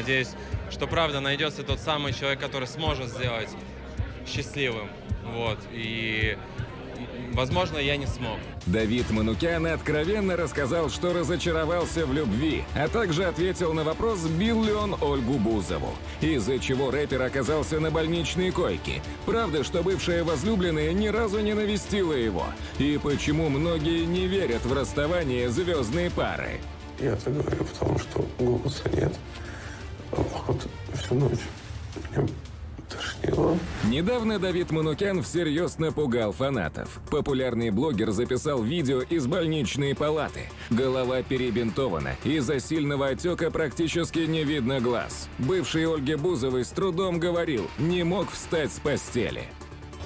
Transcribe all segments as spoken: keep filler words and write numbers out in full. Надеюсь, что правда найдется тот самый человек, который сможет сделать счастливым. Вот. И, возможно, я не смог. Давид Манукян откровенно рассказал, что разочаровался в любви, а также ответил на вопрос, бил ли он Ольгу Бузову, из-за чего рэпер оказался на больничной койке. Правда, что бывшая возлюбленная ни разу не навестила его. И почему многие не верят в расставание звездной пары. Я это говорю, потому что голоса нет. Охота всю ночь. Тошнило. Недавно Давид Манукян всерьез напугал фанатов. Популярный блогер записал видео из больничной палаты. Голова перебинтована, из-за сильного отека практически не видно глаз. Бывший Ольге Бузовой с трудом говорил, не мог встать с постели.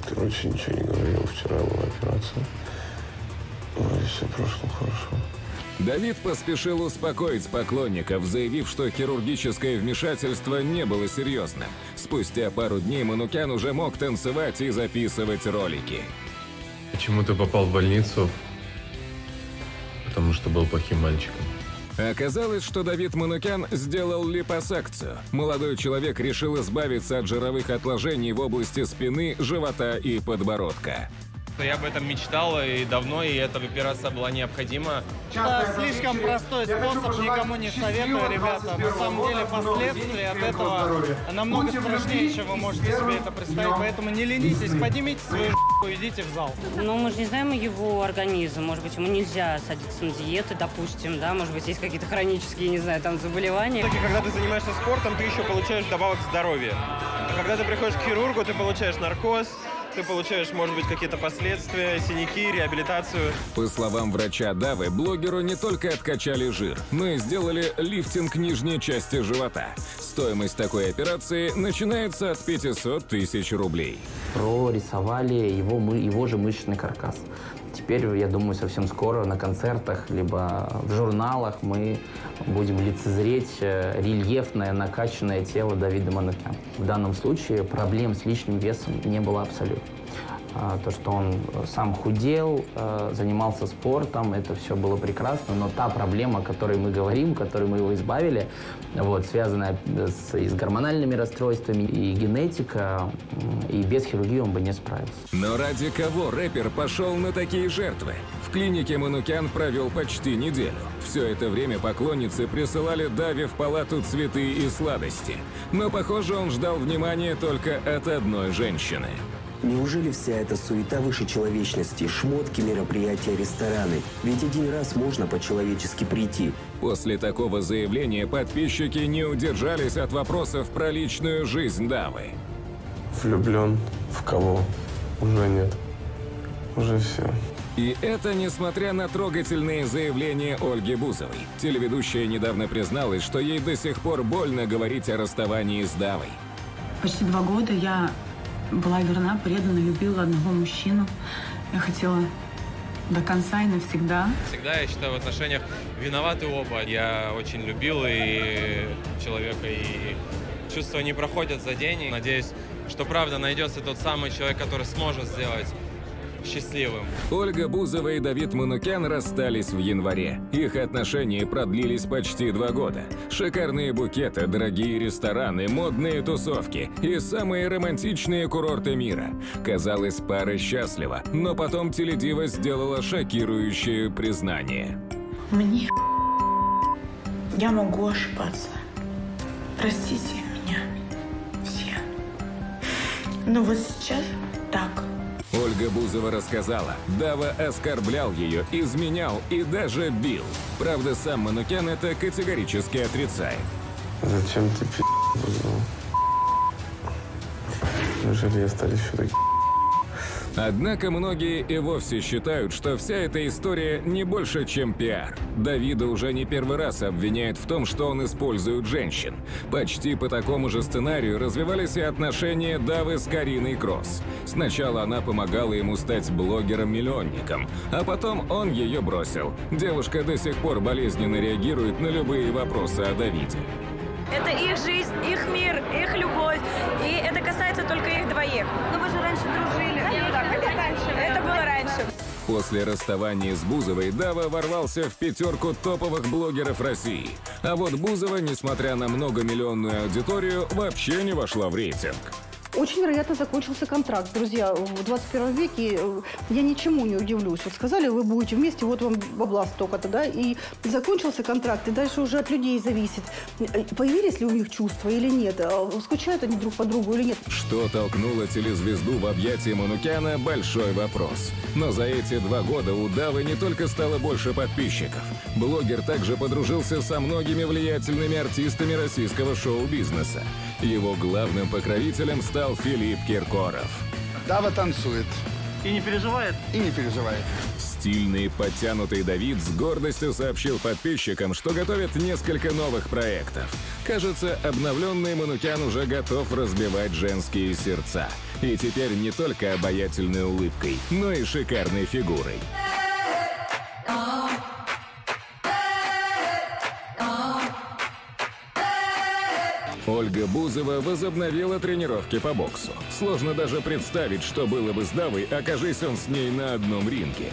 Короче, ничего не говорил. Вчера была операция. Ой, все прошло хорошо. Давид поспешил успокоить поклонников, заявив, что хирургическое вмешательство не было серьезным. Спустя пару дней Манукян уже мог танцевать и записывать ролики. Почему ты попал в больницу? Потому что был плохим мальчиком. Оказалось, что Давид Манукян сделал липосакцию. Молодой человек решил избавиться от жировых отложений в области спины, живота и подбородка. Я об этом мечтал и давно, и эта операция была необходима. Это слишком простой способ, никому не советую, ребята. На самом деле последствия от этого намного страшнее, чем вы можете себе это представить. Поэтому не ленитесь, поднимите свою жопу и идите в зал. Но мы же не знаем его организм. Может быть, ему нельзя садиться на диеты, допустим, да? Может быть, есть какие-то хронические, не знаю, там, заболевания. Когда ты занимаешься спортом, ты еще получаешь добавок здоровья. А когда ты приходишь к хирургу, ты получаешь наркоз. Ты получаешь, может быть, какие-то последствия, синяки, реабилитацию. По словам врача Давы, блогеру не только откачали жир, но и сделали лифтинг нижней части живота. Стоимость такой операции начинается от пятисот тысяч рублей. Прорисовали его, его же мышечный каркас. Теперь, я думаю, совсем скоро на концертах, либо в журналах мы будем лицезреть рельефное, накачанное тело Давида Манукяна. В данном случае проблем с лишним весом не было абсолютно. То, что он сам худел, занимался спортом, это все было прекрасно, но та проблема, о которой мы говорим, о которой мы его избавили, вот, связанная с, с гормональными расстройствами и генетика, и без хирургии он бы не справился. Но ради кого рэпер пошел на такие жертвы? В клинике Манукян провел почти неделю. Все это время поклонницы присылали Даве в палату цветы и сладости. Но, похоже, он ждал внимания только от одной женщины. Неужели вся эта суета выше человечности, шмотки, мероприятия, рестораны? Ведь один раз можно по-человечески прийти. После такого заявления подписчики не удержались от вопросов про личную жизнь Давы. Влюблен в кого? Уже нет. Уже все. И это несмотря на трогательные заявления Ольги Бузовой. Телеведущая недавно призналась, что ей до сих пор больно говорить о расставании с Давой. Почти два года я... была верна, предана, любила одного мужчину. Я хотела до конца и навсегда. Всегда, я считаю, в отношениях виноваты оба. Я очень любил и человека, и чувства не проходят за день. И надеюсь, что правда найдется тот самый человек, который сможет сделать счастливым. Ольга Бузова и Давид Манукян расстались в январе. Их отношения продлились почти два года. Шикарные букеты, дорогие рестораны, модные тусовки и самые романтичные курорты мира. Казалось, пара счастлива, но потом теледива сделала шокирующее признание. Мне я могу ошибаться. Простите меня все. Но вот сейчас так. Ольга Бузова рассказала, Дава оскорблял ее, изменял и даже бил. Правда, сам Манукян это категорически отрицает. Зачем ты пи***, Бузова? Неужели я стал еще таким? Однако многие и вовсе считают, что вся эта история не больше, чем пиар. Давида уже не первый раз обвиняют в том, что он использует женщин. Почти по такому же сценарию развивались и отношения Давы с Кариной Кросс. Сначала она помогала ему стать блогером-миллионником, а потом он ее бросил. Девушка до сих пор болезненно реагирует на любые вопросы о Давиде. Это их жизнь, их мир, их любовь, и это касается только их двоих. Но вы же раньше дружили. Это было раньше. После расставания с Бузовой Дава ворвался в пятерку топовых блогеров России. А вот Бузова, несмотря на многомиллионную аудиторию, вообще не вошла в рейтинг. Очень вероятно закончился контракт, друзья. В двадцать первом веке я ничему не удивлюсь. Вот сказали, вы будете вместе, вот вам бабла столько-то, да, и закончился контракт, и дальше уже от людей зависит, появились ли у них чувства или нет, скучают они друг по другу или нет. Что толкнуло телезвезду в объятия Манукяна – большой вопрос. Но за эти два года у Давы не только стало больше подписчиков. Блогер также подружился со многими влиятельными артистами российского шоу-бизнеса. Его главным покровителем стал Филипп Киркоров. Дава танцует. И не переживает? И не переживает. Стильный, подтянутый Давид с гордостью сообщил подписчикам, что готовит несколько новых проектов. Кажется, обновленный Манукян уже готов разбивать женские сердца. И теперь не только обаятельной улыбкой, но и шикарной фигурой. Ольга Бузова возобновила тренировки по боксу. Сложно даже представить, что было бы с Давой, окажись он с ней на одном ринге.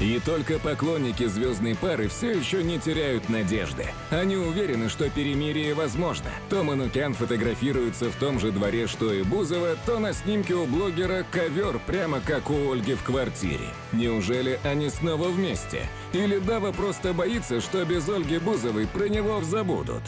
И только поклонники звездной пары все еще не теряют надежды. Они уверены, что перемирие возможно. То Манукян фотографируется в том же дворе, что и Бузова, то на снимке у блогера ковер, прямо как у Ольги в квартире. Неужели они снова вместе? Или Дава просто боится, что без Ольги Бузовой про него забудут?